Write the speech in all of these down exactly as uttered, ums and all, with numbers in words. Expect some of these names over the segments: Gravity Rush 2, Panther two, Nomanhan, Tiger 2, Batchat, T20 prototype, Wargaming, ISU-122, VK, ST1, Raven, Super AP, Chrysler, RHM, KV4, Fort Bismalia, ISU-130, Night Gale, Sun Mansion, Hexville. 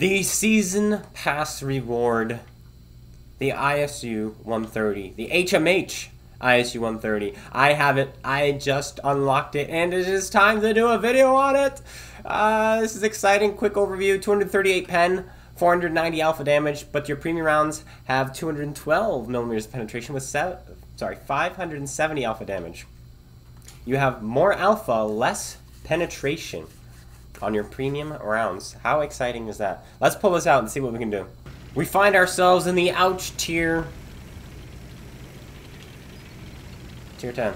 The Season Pass Reward, the I S U one thirty, the H M H I S U one thirty. I have it, I just unlocked it, and it is time to do a video on it! Uh, this is exciting, quick overview, two hundred thirty-eight pen, four hundred ninety alpha damage, but your premium rounds have two hundred twelve millimeters of penetration with seven, sorry, five hundred seventy alpha damage. You have more alpha, less penetration on your premium rounds. How exciting is that? Let's pull this out and see what we can do. We find ourselves in the ouch tier. Tier ten.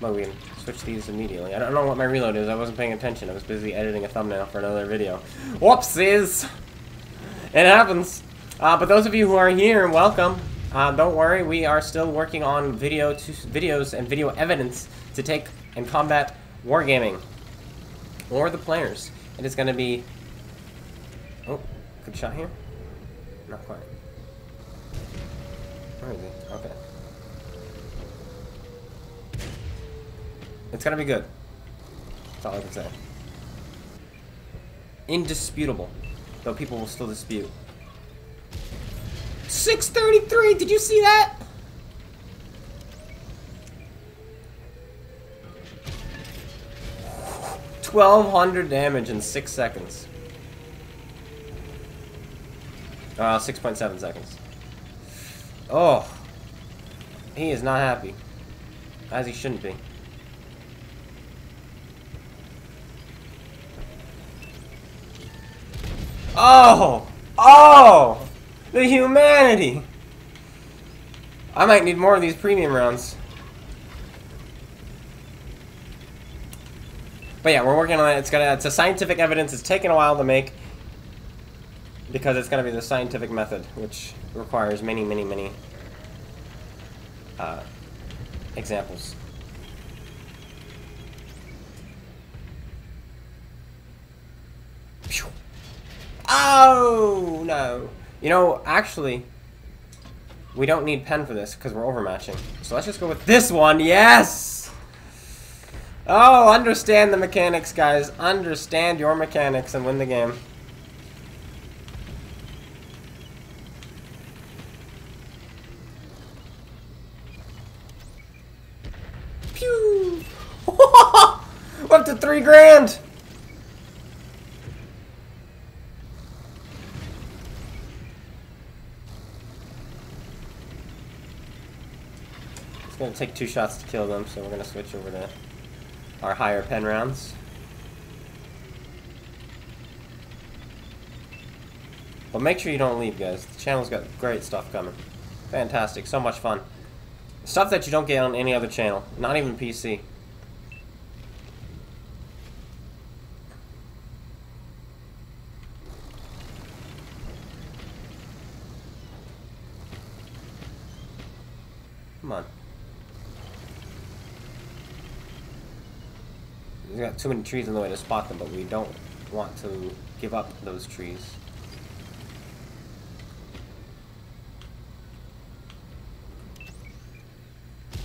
Well, we can switch these immediately. I don't know what my reload is. I wasn't paying attention. I was busy editing a thumbnail for another video. Whoopsies! It happens. Uh, but those of you who are here, welcome. Uh, don't worry, we are still working on video to videos and video evidence to take and combat Wargaming. Or the players. It is going to be... Oh, good shot here? Not quite. Where is he? Okay. It's going to be good. That's all I can say. Indisputable. Though people will still dispute. six thirty-three! Did you see that? twelve hundred damage in six seconds. Uh, six point seven seconds. Oh. He is not happy. As he shouldn't be. Oh! Oh! The humanity! I might need more of these premium rounds. But yeah, we're working on it. It's gonna. It's a scientific evidence. It's taken a while to make because it's gonna be the scientific method, which requires many, many, many uh, examples. Pew. Oh no! You know, actually, we don't need pen for this because we're overmatching. So let's just go with this one. Yes. Oh, understand the mechanics, guys. Understand your mechanics and win the game. Pew! We're up to three grand! It's gonna take two shots to kill them, so we're gonna switch over to... our higher pen rounds. But make sure you don't leave, guys. The channel's got great stuff coming. Fantastic, so much fun. Stuff that you don't get on any other channel, not even P C. Come on. We've got too many trees on the way to spot them, but we don't want to give up those trees.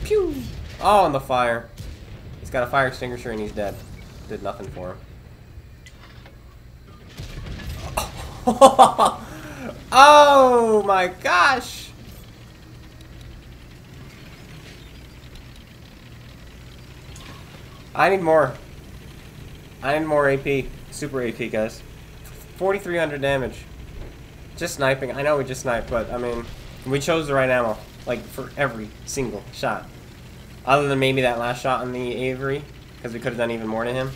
Pew! Oh, and the fire. He's got a fire extinguisher and he's dead. Did nothing for him. Oh my gosh! I need more. I need more A P. Super A P, guys. forty-three hundred damage. Just sniping. I know we just sniped, but, I mean, we chose the right ammo. Like, for every single shot. Other than maybe that last shot on the Avery. Because we could have done even more to him.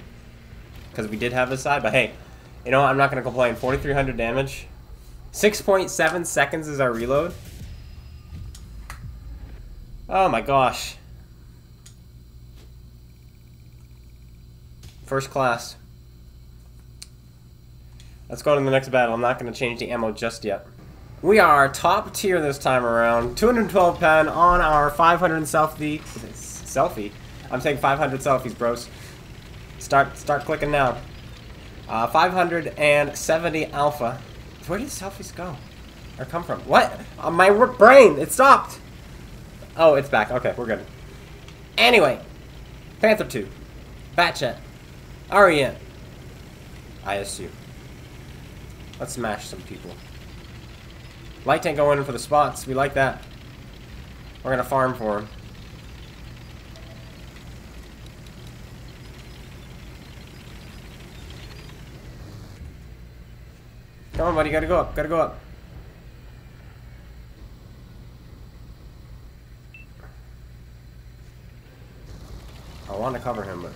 Because we did have his side. But, hey, you know what? I'm not going to complain. forty-three hundred damage. six point seven seconds is our reload. Oh, my gosh. First class. Let's go to the next battle. I'm not going to change the ammo just yet. We are top tier this time around. two hundred twelve pen on our five hundred selfie. Selfie? I'm saying five hundred selfies, bros. Start start clicking now. Uh, five hundred seventy alpha. Where did selfies go? Or come from? What? Uh, my brain! It stopped! Oh, it's back. Okay, we're good. Anyway. Panther two. Batchat. R H M. I S U. Let's smash some people. Light tank going in for the spots. We like that. We're gonna farm for him. Come on, buddy. Gotta go up. Gotta go up. I want to cover him, but...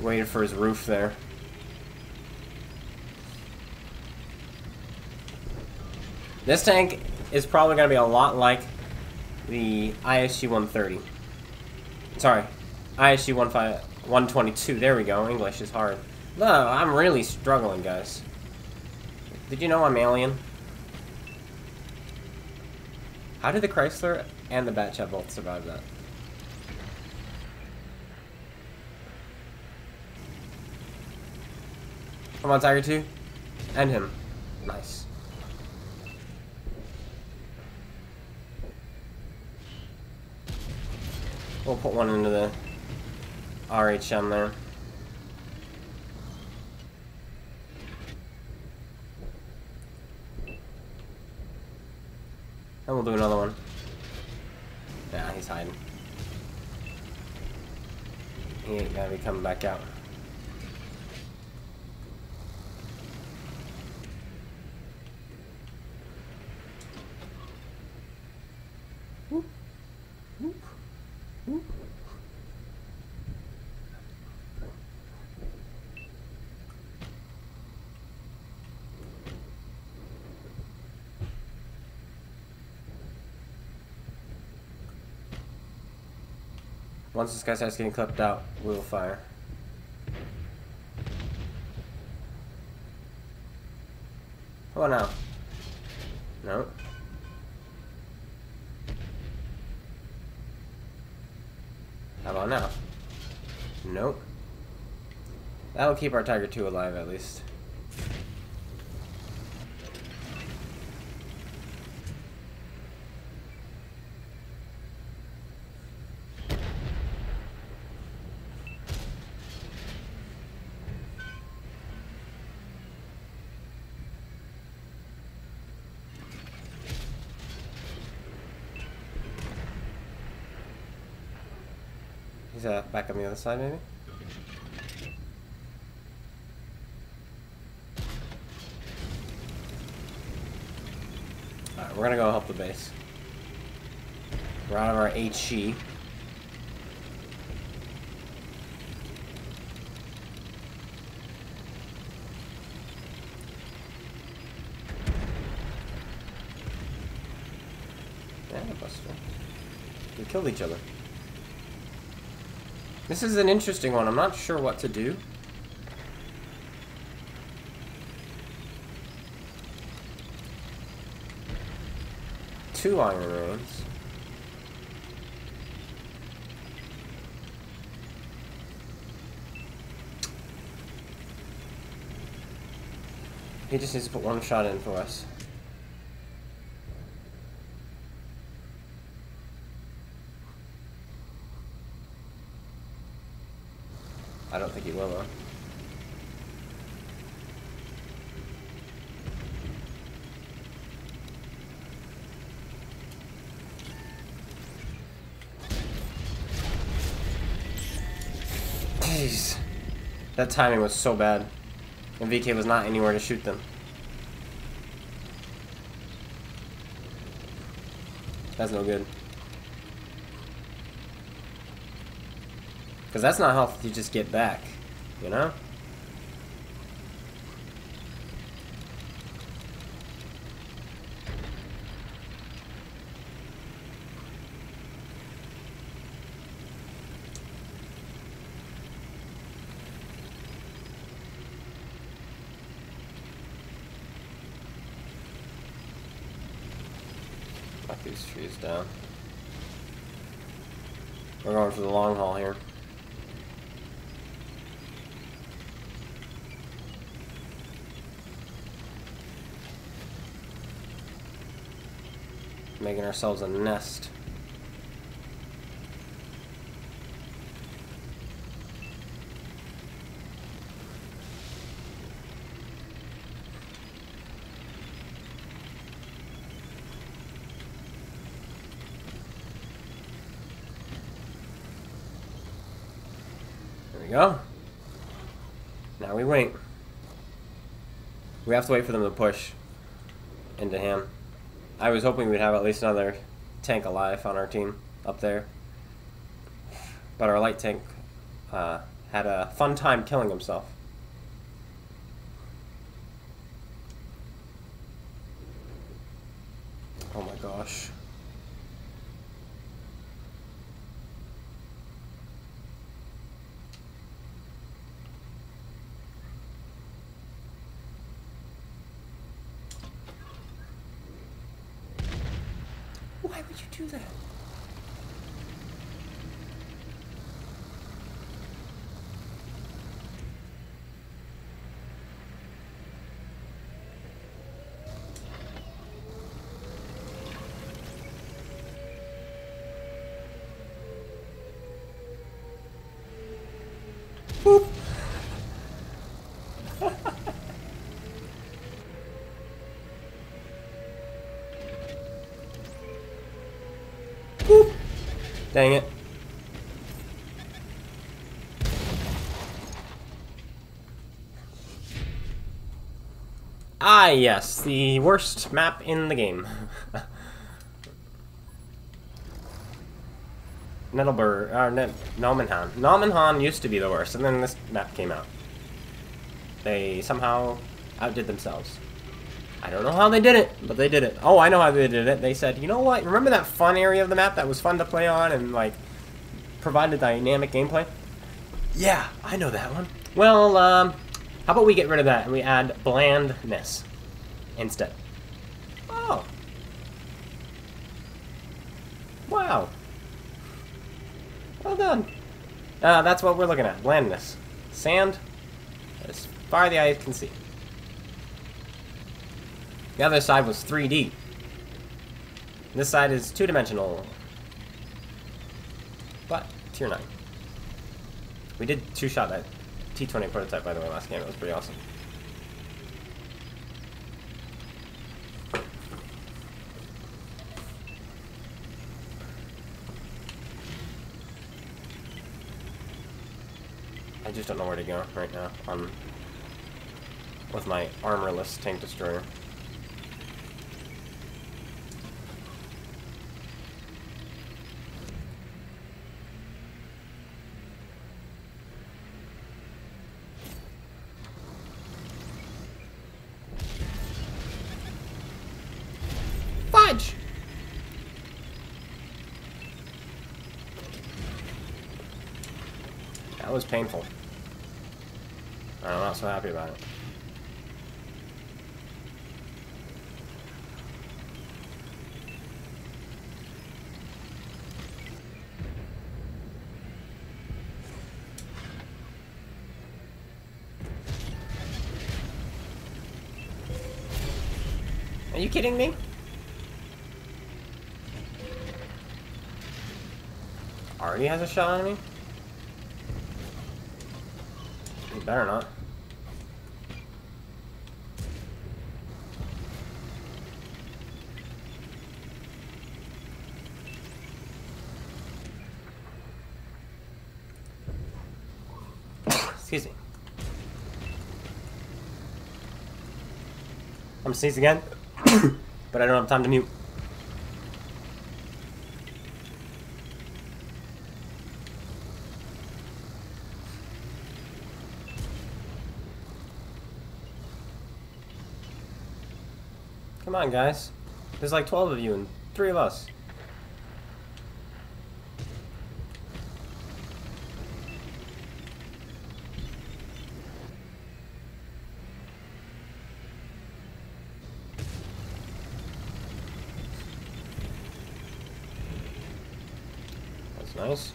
waited for his roof there. This tank is probably going to be a lot like the I S U one thirty. Sorry, I S U one twenty-two. There we go. English is hard. No, I'm really struggling, guys. Did you know I'm alien? How did the Chrysler and the Batchat both survive that? Come on, Tiger two. End him. Nice. We'll put one into the R H M there. And we'll do another one. Nah, he's hiding. He ain't gonna be coming back out. Once this guy starts getting clipped out, we will fire. Come on now. No. How about now? Nope. That'll keep our Tiger two alive at least. Uh, back on the other side, maybe? Alright, we're gonna go help the base. We're out of our HE. Yeah, Buster. We killed each other. This is an interesting one. I'm not sure what to do. Two iron rings. He just needs to put one shot in for us. I don't think he will, though. Jeez. That timing was so bad. And V K was not anywhere to shoot them. That's no good. Because that's not health you just get back, you know? Knock these trees down. We're going for the long haul here. making ourselves a nest. Go. Now we wait. We have to wait for them to push into him. I was hoping we'd have at least another tank alive on our team up there. But our light tank uh, had a fun time killing himself. Oh my gosh. That. Boop. Dang it. Ah, yes, the worst map in the game. Nettlebur, uh, Net Nomanhan. Nomanhan used to be the worst, and then this map came out. They somehow outdid themselves. I don't know how they did it, but they did it. Oh, I know how they did it. They said, you know what? Remember that fun area of the map that was fun to play on and, like, provided dynamic gameplay? Yeah, I know that one. Well, um, how about we get rid of that and we add blandness instead? Oh. Wow. Well done. Uh, that's what we're looking at, blandness. Sand, as far as the eye can see. The other side was three D. This side is two-dimensional. But, tier nine. We did two-shot that T twenty prototype, by the way, last game. It was pretty awesome. I just don't know where to go right now. I'm with my armorless tank destroyer. That was painful. I'm not so happy about it. Are you kidding me? Already has a shot on me? Better not. Excuse me. I'm sneeze again, but I don't have time to mute. Come on, guys. There's like twelve of you and three of us. That's nice.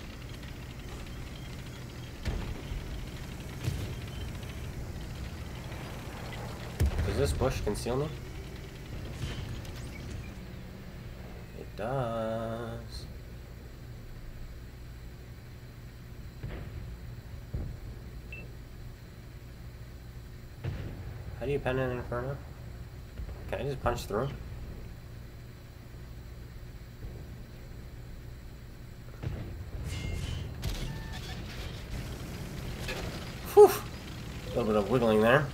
Does this bush conceal me? does. How do you pen an inferno? Can I just punch through? Whew! A little bit of wiggling there.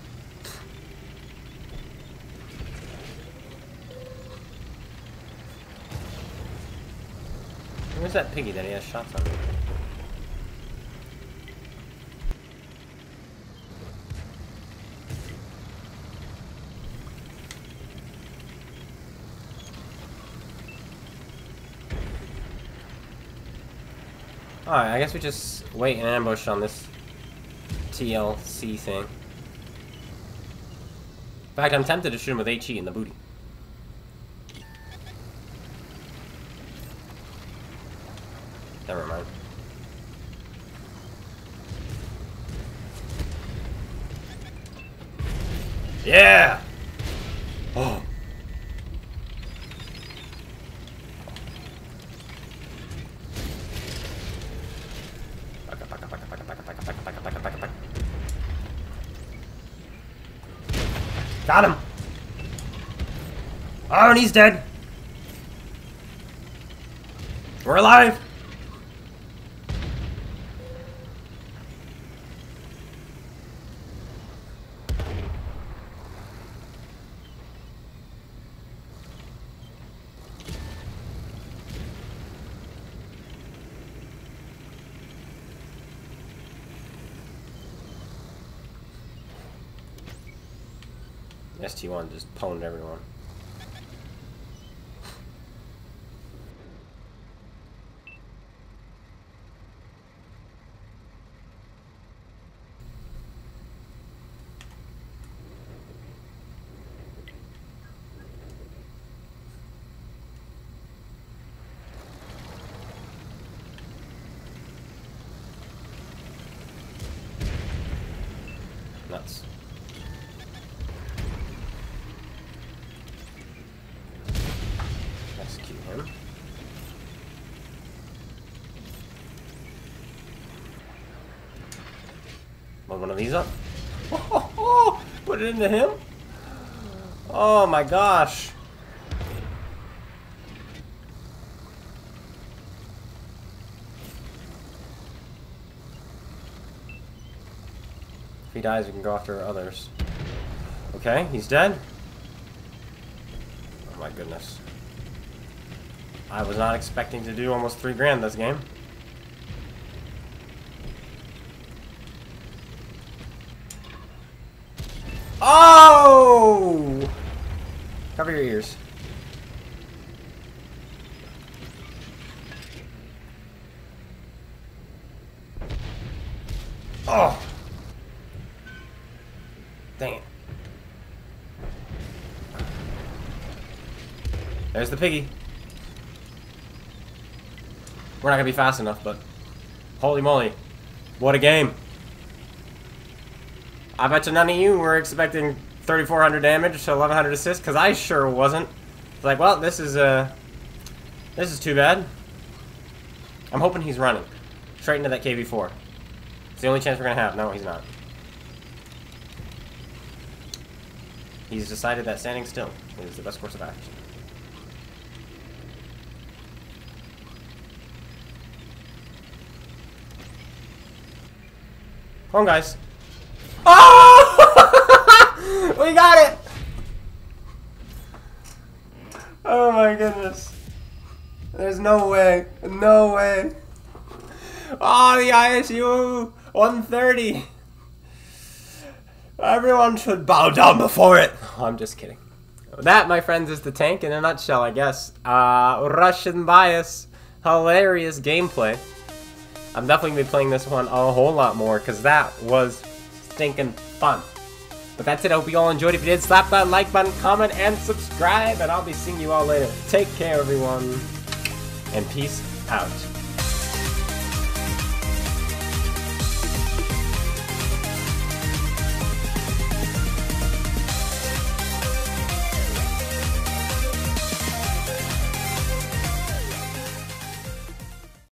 Where's that piggy that he has shots on? Alright, I guess we just wait and ambush on this T L C thing. In fact, I'm tempted to shoot him with H E in the booty. Never mind. Yeah! Oh! Got him! Oh, and he's dead! We're alive! S T one just pwned everyone. Nuts. Load one of these up. Oh, oh, oh. Put it into him. Oh my gosh. If he dies, we can go after others. Okay, he's dead. Oh my goodness. I was not expecting to do almost three grand this game. Oh! Cover your ears. Oh! Dang it. There's the piggy. We're not gonna be fast enough, but holy moly, what a game! I bet you none of you were expecting thirty-four hundred damage to eleven hundred assists, because I sure wasn't. It's like, well, this is uh, this is too bad. I'm hoping he's running straight into that K V four. It's the only chance we're gonna have. No, he's not. He's decided that standing still is the best course of action. Come on, guys. Oh! We got it! Oh my goodness. There's no way. No way. Oh, the I S U one thirty. Everyone should bow down before it. Oh, I'm just kidding. That, my friends, is the tank in a nutshell, I guess. Uh, Russian bias. Hilarious gameplay. I'm definitely going to be playing this one a whole lot more, because that was stinking fun. But that's it. I hope you all enjoyed. If you did, slap that like button, comment, and subscribe, and I'll be seeing you all later. Take care, everyone, and peace out.